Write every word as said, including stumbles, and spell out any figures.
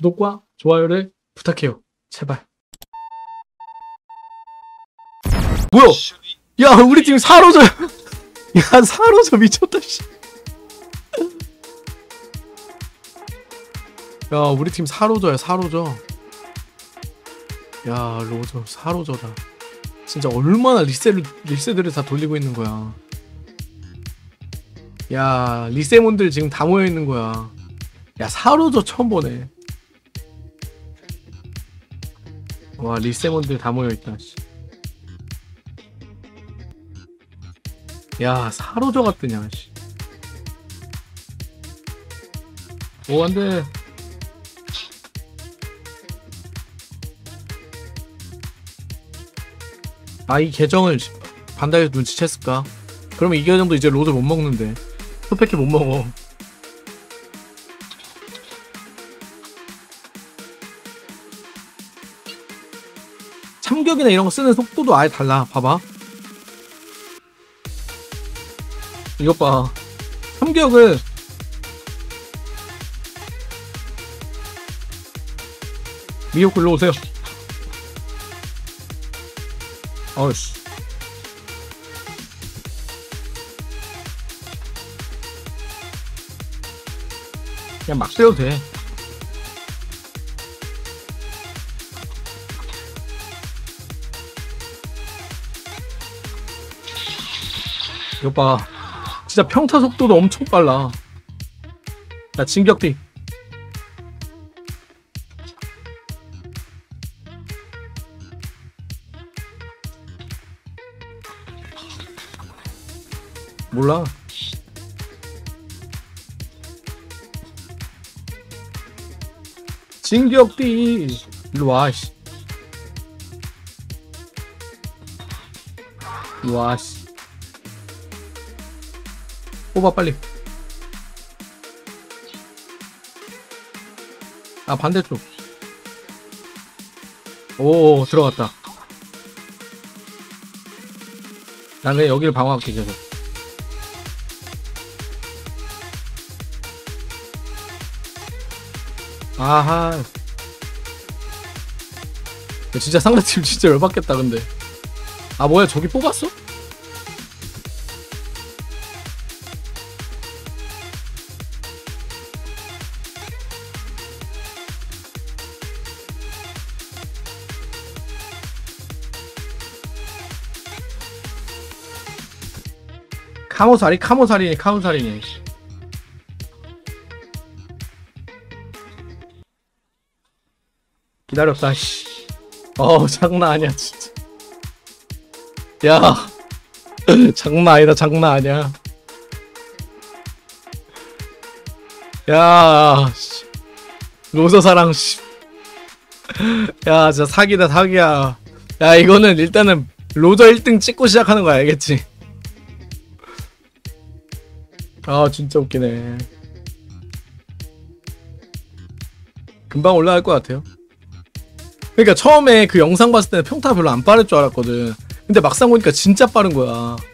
구독과 좋아요를 부탁해요. 제발. 뭐야? 야, 우리 팀 사로져. 야, 사로져 미쳤다 씨. 야, 우리 팀 사로져야 사로져. 야, 로저 사로져다. 진짜 얼마나 리세를 리세들을 다 돌리고 있는 거야. 야, 리세몬들 지금 다 모여 있는 거야. 야, 사로져 처음 보네. 와, 리세몬들 다 모여 있다. 야, 사로져 같더냐. 오, 안 돼. 아, 이 계정을 반달에서 눈치챘을까? 그러면 이 계정도 이제 로드 못 먹는데. 소패키 못 먹어. 참격이나 이런 거 쓰는 속도도 아예 달라. 봐봐. 이것 봐. 참격을 미역 글로 오세요. 어이씨. 그냥 막 떼도 돼. 이것 봐. 진짜 평타 속도도 엄청 빨라. 나 진격띠. 몰라. 진격띠. 일로 와. 일로 와. 뽑아 빨리. 아, 반대쪽. 오, 들어갔다. 난 그냥 여기를 방어할게. 계속 아하. 진짜 상대팀 진짜 열받겠다. 근데 아, 뭐야, 저기 뽑았어? 카모사리? 카모사리네. 카모사리네. 기다렸다. 씨. 어우, 장난 아니야 진짜. 야. 장난 아니다. 장난 아니야. 야. 씨. 로서사랑 씨. 야, 진짜 사기다 사기야. 야, 이거는 일단은 로저 일 등 찍고 시작하는 거야. 알겠지? 아, 진짜 웃기네. 금방 올라갈 것 같아요. 그러니까 처음에 그 영상 봤을 때는 평타 별로 안 빠를 줄 알았거든. 근데 막상 보니까 진짜 빠른 거야.